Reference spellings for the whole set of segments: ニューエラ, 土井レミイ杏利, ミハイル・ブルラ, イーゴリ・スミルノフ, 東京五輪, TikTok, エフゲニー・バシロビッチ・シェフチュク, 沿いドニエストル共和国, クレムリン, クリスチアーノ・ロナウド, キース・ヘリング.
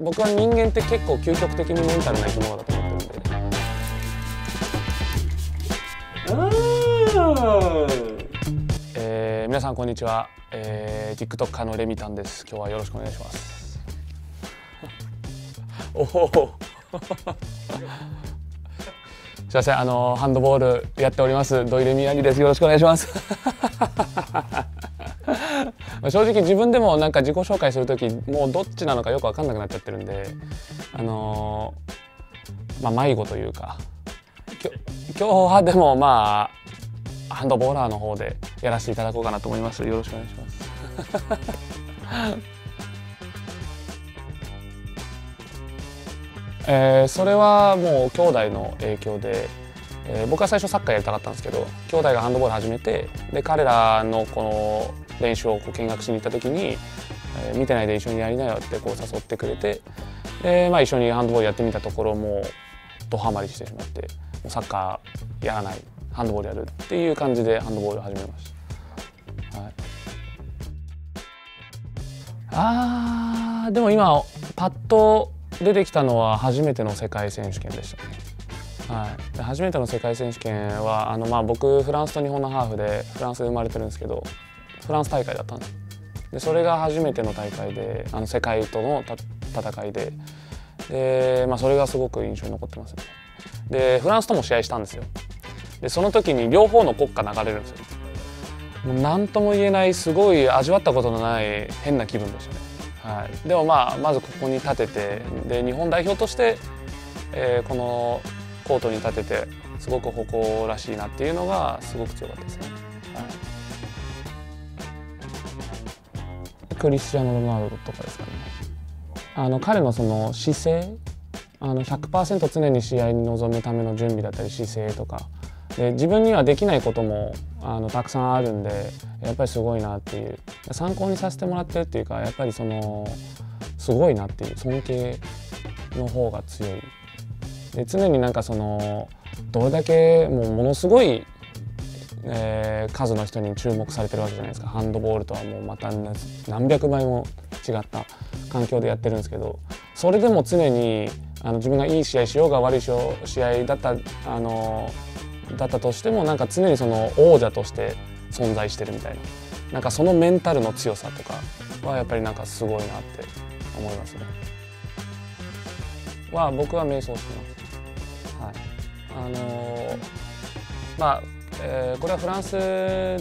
僕は人間って結構究極的にメンタルな生き物だと思ってるんで。皆さんこんにちは、TikToker のレミたんです。今日はよろしくお願いします。おおすいません、ハンドボールやっております土井レミ兄です。よろしくお願いします。正直自分でもなんか自己紹介するときもうどっちなのかよく分かんなくなっちゃってるんで、まあ、迷子というか今日はでもまあハンドボーラーの方でやらせていただこうかなと思います。よろしくお願いします。それはもう兄弟の影響で、僕は最初サッカーやりたかったんですけど、兄弟がハンドボール始めて、で彼らのこの練習をこう見学しに行った時に、見てないで一緒にやりなよってこう誘ってくれて、で、まあ、一緒にハンドボールやってみたところもうドハマりしてしまって、もうサッカーやらないハンドボールやるっていう感じでハンドボール始めました。はい、でも今パッと出てきたのは初めての世界選手権でしたね。はい、で初めての世界選手権はまあ、僕フランスと日本のハーフでフランスで生まれてるんですけど、フランス大会だったんです。でそれが初めての大会で世界との戦いで、まあ、それがすごく印象に残ってますね。でフランスとも試合したんですよ。でその時に両方の国歌流れるんですよ。もう何とも言えないすごい味わったことのない変な気分でしたね。はい、でもまあまずここに立てて、で日本代表として、このコートに立ててすごく誇らしいなっていうのがすごく強かったですね。はい、クリスチアーノ・ロナウドとかですかね。彼のその姿勢、100% 常に試合に臨むための準備だったり姿勢とかで、自分にはできないこともたくさんあるんで、やっぱりすごいなっていう、参考にさせてもらってるっていうか、やっぱりそのすごいなっていう尊敬の方が強いで、常になんかそのどれだけものすごい、数の人に注目されてるわけじゃないですか。ハンドボールとはもうまた何百倍も違った環境でやってるんですけど、それでも常に自分がいい試合しようが悪い試合だっただったとしても、なんか常にその王者として存在してるみたいな、なんかそのメンタルの強さとかはやっぱりなんかすごいなって思いますね。は僕は瞑想してます。はい、まあ、これはフランス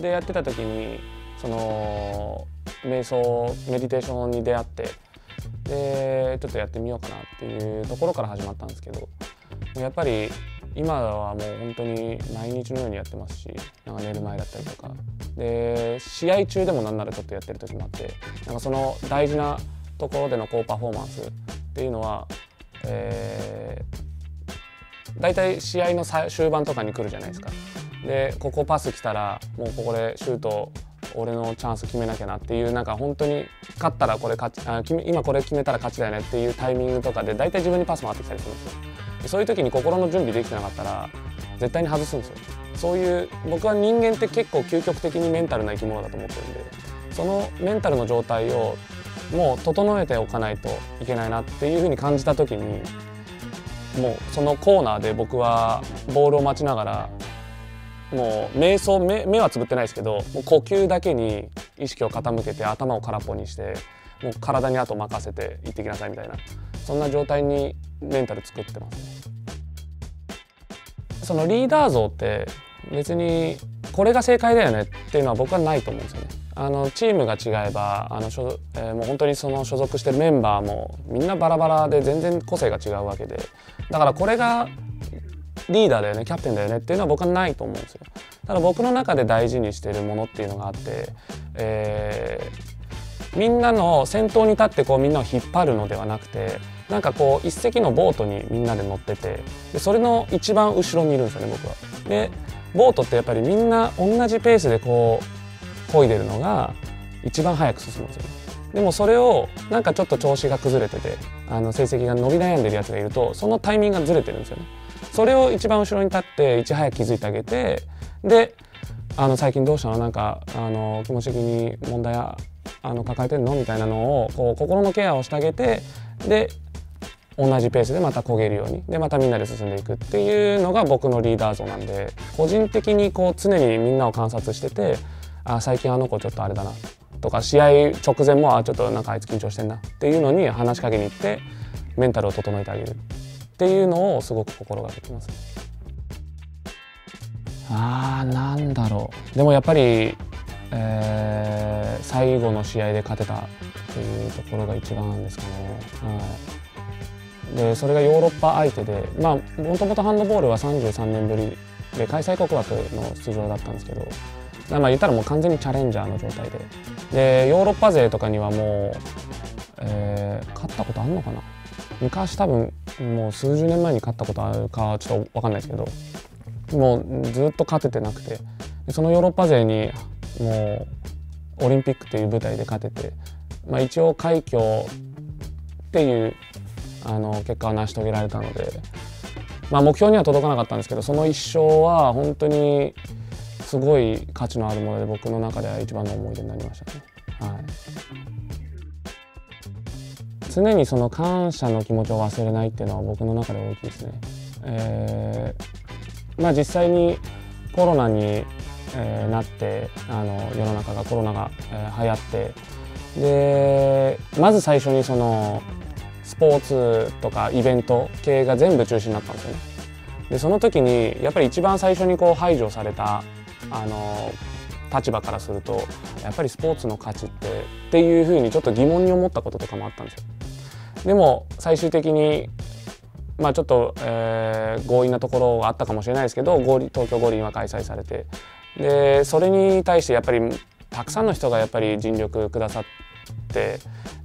でやってた時にその瞑想メディテーションに出会って、でちょっとやってみようかなっていうところから始まったんですけど、やっぱり今はもう本当に毎日のようにやってますし、なんか寝る前だったりとかで、試合中でもなんならちょっとやってる時もあって、なんかその大事なところでの高パフォーマンスっていうのは、大体試合の終盤とかに来るじゃないですか。でここパス来たらもうここでシュート俺のチャンス決めなきゃなっていう、なんか本当に勝ったらこれ今これ決めたら勝ちだよねっていうタイミングとかで、大体自分にパス回ってきたりするんですよ。そういう時に心の準備できてなかったら絶対に外すんですよ。そういう、僕は人間って結構究極的にメンタルな生き物だと思ってるんで、そのメンタルの状態をもう整えておかないといけないなっていうふうに感じた時に、もうそのコーナーで僕はボールを待ちながら、もう瞑想、目はつぶってないですけど、もう呼吸だけに意識を傾けて頭を空っぽにして、もう体にあと任せて行ってきなさいみたいな、そんな状態にメンタル作ってますね。そのリーダー像って別にこれが正解だよねっていうのは僕はないと思うんですよね。チームが違えばもう本当にその所属してるメンバーもみんなバラバラで全然個性が違うわけで、だからこれがリーダーだよね、キャプテンだよねっていうのは僕はないと思うんですよ。ただ僕の中で大事にしてるものっていうのがあって、みんなの先頭に立ってこうみんなを引っ張るのではなくて、なんかこう一隻のボートにみんなで乗ってて、でそれの一番後ろにいるんですよね、僕は。でボートってやっぱりみんな同じペースでこう漕いでるのが一番早く進むんですよね。でもそれをなんかちょっと調子が崩れてて成績が伸び悩んでるやつがいると、そのタイミングがずれてるんですよね。それを一番後ろに立っていち早く気づいてあげて、で最近どうしたの、なんか気持ち的に問題抱えてるのみたいなのをこう心のケアをしてあげて、で同じペースでまた焦げるようにでまたみんなで進んでいくっていうのが僕のリーダー像なんで、個人的にこう常にみんなを観察してて、あ最近あの子ちょっとあれだなとか、試合直前もあちょっとなんかあいつ緊張してんなっていうのに話しかけに行ってメンタルを整えてあげるっていうのをすごく心がけてます。あーなんだろう、でもやっぱり、最後の試合で勝てたっていうところが一番ですかね。でそれがヨーロッパ相手で、まあもともとハンドボールは33年ぶりで開催国枠の出場だったんですけど、まあ言ったらもう完全にチャレンジャーの状態で、でヨーロッパ勢とかにはもう、勝ったことあるのかな、昔多分もう数十年前に勝ったことあるかちょっと分かんないですけど、もうずっと勝ててなくて、そのヨーロッパ勢にもうオリンピックという舞台で勝てて、まあ、一応快挙っていう結果を成し遂げられたので、まあ、目標には届かなかったんですけど、その1勝は本当にすごい価値のあるもので、僕の中では一番の思い出になりましたね。はい、常にその感謝の気持ちを忘れないっていうのは僕の中で大きいですね。まあ、実際にコロナになって世の中がコロナが流行って、でまず最初にそのスポーツとかイベント系が全部中止になったんですよね。でその時にやっぱり一番最初にこう排除された立場からすると、やっぱりスポーツの価値っていうふうにちょっと疑問に思ったこととかもあったんですよ。でも最終的にまあちょっと、強引なところがあったかもしれないですけど、東京五輪は開催されて、でそれに対してやっぱりたくさんの人がやっぱり尽力くださって、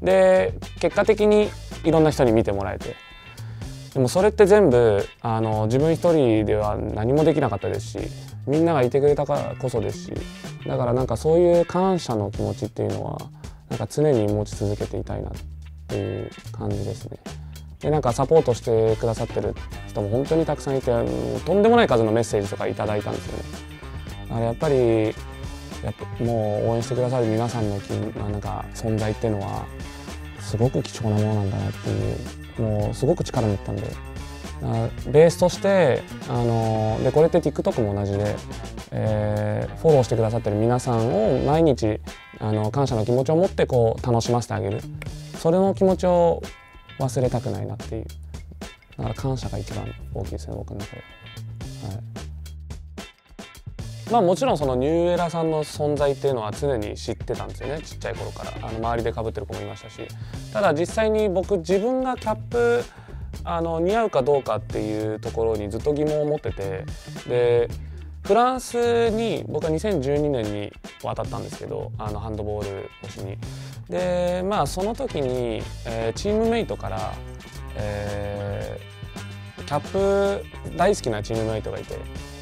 で結果的にいろんな人に見てもらえて、でもそれって全部自分一人では何もできなかったですし、みんながいてくれたからこそですし、だからなんかそういう感謝の気持ちっていうのはなんか常に持ち続けていたいなっていう感じですね。でなんかサポートしてくださってる人も本当にたくさんいて、とんでもない数のメッセージとかいただいたんですよね。だからやっぱりもう応援してくださる皆さんのなんか存在っていうのはすごく貴重なものなんだなっていう、もうすごく力持ったんで、ベースとしてでこれって TikTok も同じで、フォローしてくださってる皆さんを毎日感謝の気持ちを持ってこう楽しませてあげる、それの気持ちを忘れたくないなっていう、だから感謝が一番大きいですね、僕の中で。はい、まあもちろんそのニューエラさんの存在っていうのは常に知ってたんですよね、ちっちゃい頃から周りでかぶってる子もいましたし、ただ実際に僕自分がキャップ似合うかどうかっていうところにずっと疑問を持ってて、でフランスに僕は2012年に渡ったんですけど、ハンドボール越しに。でまあその時に、チームメイトから、キャップ大好きなチームメイトがいて、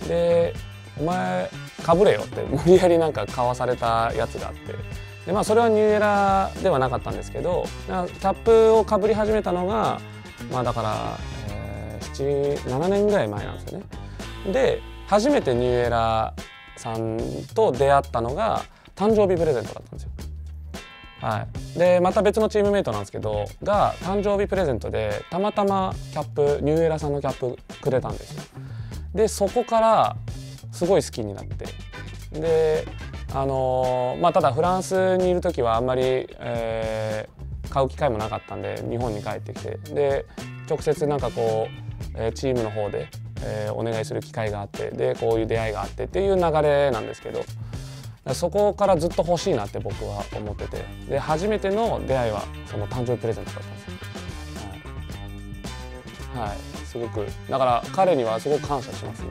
でお前かぶれよって無理やりなんか買わされたやつがあって、で、まあ、それはニューエラではなかったんですけど、キャップをかぶり始めたのが、まあ、だから、7年ぐらい前なんですよね。で初めてニューエラさんと出会ったのが誕生日プレゼントだったんですよ。はい、でまた別のチームメイトなんですけどが誕生日プレゼントでたまたまキャップニューエラさんのキャップくれたんですよ。でそこからすごい好きになって、でまあただフランスにいる時はあんまり、買う機会もなかったんで日本に帰ってきて、で直接なんかこうチームの方で、お願いする機会があって、でこういう出会いがあってっていう流れなんですけど。そこからずっと欲しいなって僕は思ってて、で初めての出会いはその誕生日プレゼントだったんですよ。はい、はい、すごくだから彼にはすごく感謝します。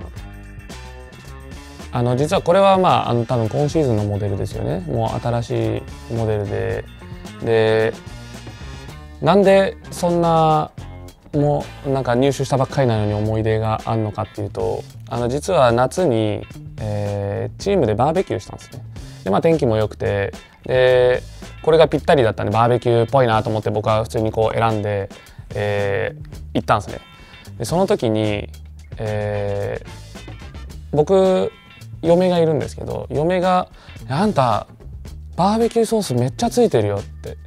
今実はこれはまあ多分今シーズンのモデルですよね。もう新しいモデルでなんでそんなもうなんか入手したばっかりなのに思い出があるのかっていうと、実は夏に、チームでバーベキューしたんですね。でまあ天気も良くて、でこれがぴったりだったんでバーベキューっぽいなと思って僕は普通にこう選んで、行ったんですね。でその時に、僕嫁がいるんですけど、嫁が「あんたバーベキューソースめっちゃついてるよ」って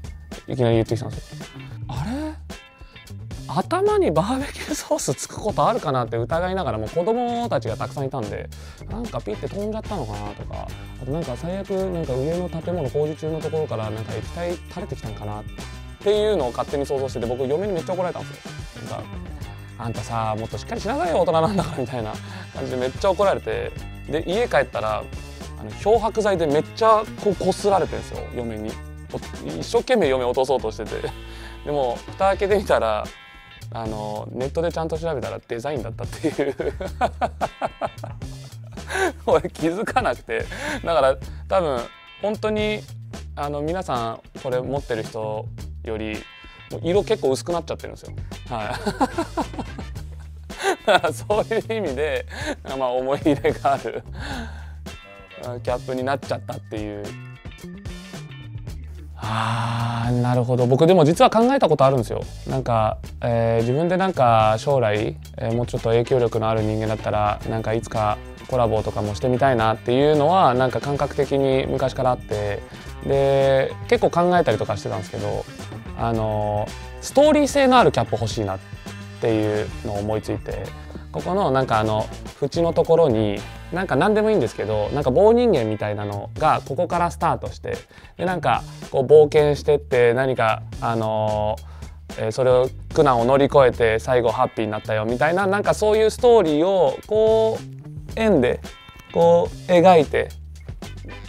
いきなり言ってきたんですよ。あれ頭にバーベキューソースつくことあるかなって疑いながら、もう子供たちがたくさんいたんで、なんかピッて飛んじゃったのかなとか、あとなんか最悪なんか上の建物工事中のところからなんか液体垂れてきたんかなっていうのを勝手に想像してて、僕嫁にめっちゃ怒られたんですよ。なんかあんたさもっとしっかりしなさいよ大人なんだからみたいな感じでめっちゃ怒られて、で家帰ったら漂白剤でめっちゃこうこすられてるんですよ、嫁に。一生懸命嫁を落とそうとしてて、でも蓋開けてみたらネットでちゃんと調べたらデザインだったっていう俺気づかなくて、だから多分本当に皆さんこれ持ってる人より色結構薄くなっちゃってるんですよ、はい、だからそういう意味で、まあ、思い入れがあるキャップになっちゃったっていう。あー、なるほど。僕でも実は考えたことあるんですよ。なんか、自分でなんか将来、もうちょっと影響力のある人間だったらなんかいつかコラボとかもしてみたいなっていうのはなんか感覚的に昔からあって、で結構考えたりとかしてたんですけど、ストーリー性のあるキャップ欲しいなっていうのを思いついて、ここのなんか縁のところになんか何でもいいんですけど、なんか棒人間みたいなのがここからスタートして、でなんかこう冒険してって、何かそれを苦難を乗り越えて最後ハッピーになったよみたいな、なんかそういうストーリーをこう円でこう描いて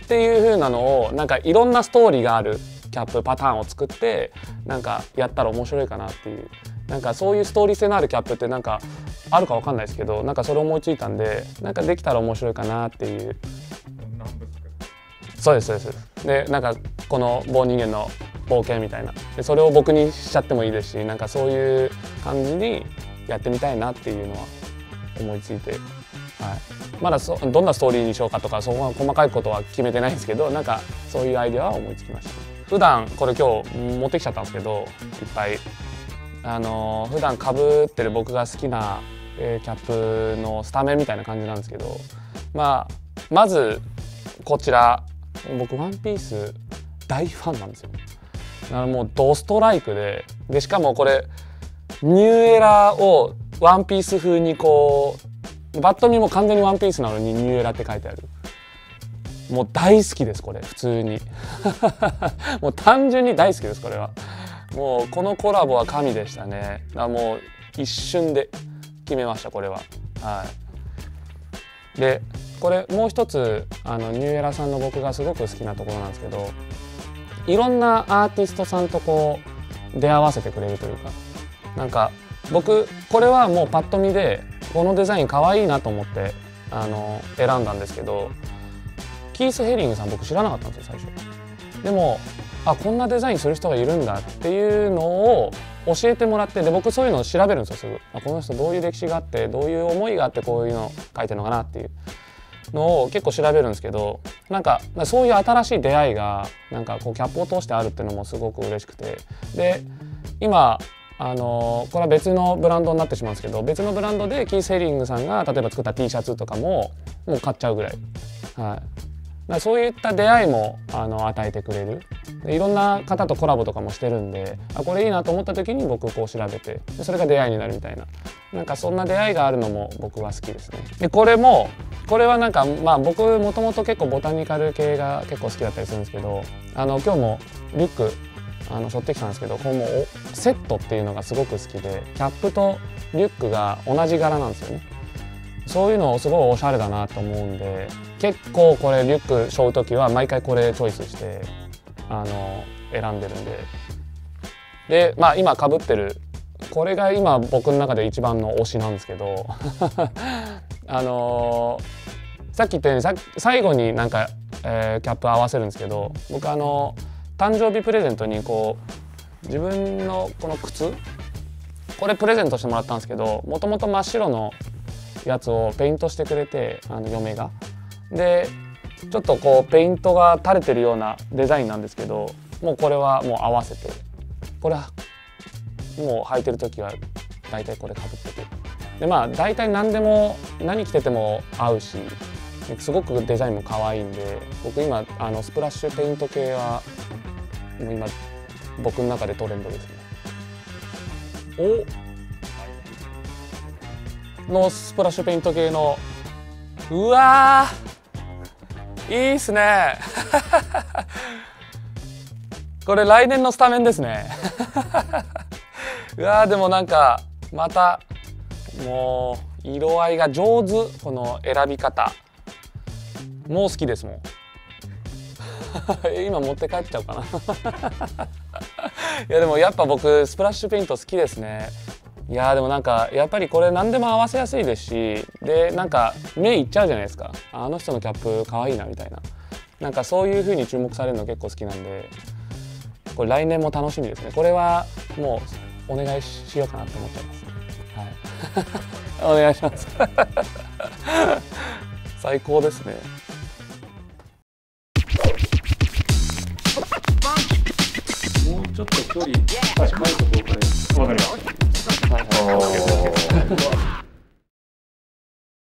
っていう風なのを、なんかいろんなストーリーがあるキャップパターンを作って、なんかやったら面白いかなっていう、なんかそういうストーリー性のあるキャップってなんかあるかわかんないですけど、なんかそれ思いついたんで、なんかできたら面白いかなっていう。そうですそうです。でなんかこの棒人間の冒険みたいな、でそれを僕にしちゃってもいいですし、なんかそういう感じにやってみたいなっていうのは思いついて、はい、まだどんなストーリーにしようかとかそこは細かいことは決めてないんですけど、なんかそういうアイデアは思いつきました。普段これ今日持ってきちゃったんですけど、いっぱい普段かぶってる僕が好きなキャップのスタメンみたいな感じなんですけど、まあ、まずこちら、僕ワンピース大ファンなんですよ。もうドストライク でしかもこれニューエラをワンピース風にこうバットにも完全にワンピースなのにニューエラって書いてある。もう大好きですこれ普通にもう単純に大好きですこれは。もうこのコラボは神でしたね。もう一瞬で決めましたこれは、はい、でこれもう一つニューエラさんの僕がすごく好きなところなんですけど、いろんなアーティストさんとこう出会わせてくれるというか、なんか僕これはもうパッと見でこのデザインかわいいなと思って選んだんですけど、キース・ヘリングさん僕知らなかったんですよ最初。でもあ、こんなデザインする人がいるんだっていうのを教えてもらって、で僕そういうのを調べるんですよすぐ。あ、この人どういう歴史があってどういう思いがあってこういうの書いてるのかなっていうのを結構調べるんですけど、なんかそういう新しい出会いがなんかこうキャップを通してあるっていうのもすごく嬉しくて、で今これは別のブランドになってしまうんですけど、別のブランドでキース・ヘリングさんが例えば作った T シャツとかももう買っちゃうぐらい、はい。そういった出会いも与えてくれる。いろんな方とコラボとかもしてるんで、あ、これいいなと思った時に僕こう調べて、それが出会いになるみたいな、なんかそんな出会いがあるのも僕は好きですね。でこれはなんか、まあ、僕もともと結構ボタニカル系が結構好きだったりするんですけど、今日もリュック背負ってきたんですけど、これもセットっていうのがすごく好きで、キャップとリュックが同じ柄なんですよね。そういうのすごいおしゃれだなと思うんで、結構これリュック背負う時は毎回これチョイスして選んでるんで、でまあ今かぶってるこれが今僕の中で一番の推しなんですけどさっき言ったように最後になんか、キャップ合わせるんですけど、僕誕生日プレゼントにこう自分のこの靴これプレゼントしてもらったんですけど、もともと真っ白のやつをペイントしてくれて、嫁が。でちょっとこうペイントが垂れてるようなデザインなんですけど、もうこれはもう合わせて、これはもう履いてる時は大体これかぶってて、でまあ大体何でも何着てても合うし、すごくデザインも可愛いんで、僕今スプラッシュペイント系はもう今僕の中でトレンドですね。おのスプラッシュペイント系の、うわー、いいっすねこれ来年のスタメンですねうわー、でもなんかまたもう色合いが上手、この選び方もう好きですもん今持って帰っちゃうかないやでもやっぱ僕スプラッシュペイント好きですね。いやでもなんかやっぱりこれ何でも合わせやすいですし、でなんか目いっちゃうじゃないですか、あの人のキャップかわいいなみたいな、なんかそういう風に注目されるの結構好きなんで、これ来年も楽しみですね。これはもうお願いしようかなと思っちゃいます、はい、お願いします最高ですね。もうちょっと距離近いところから。わかります。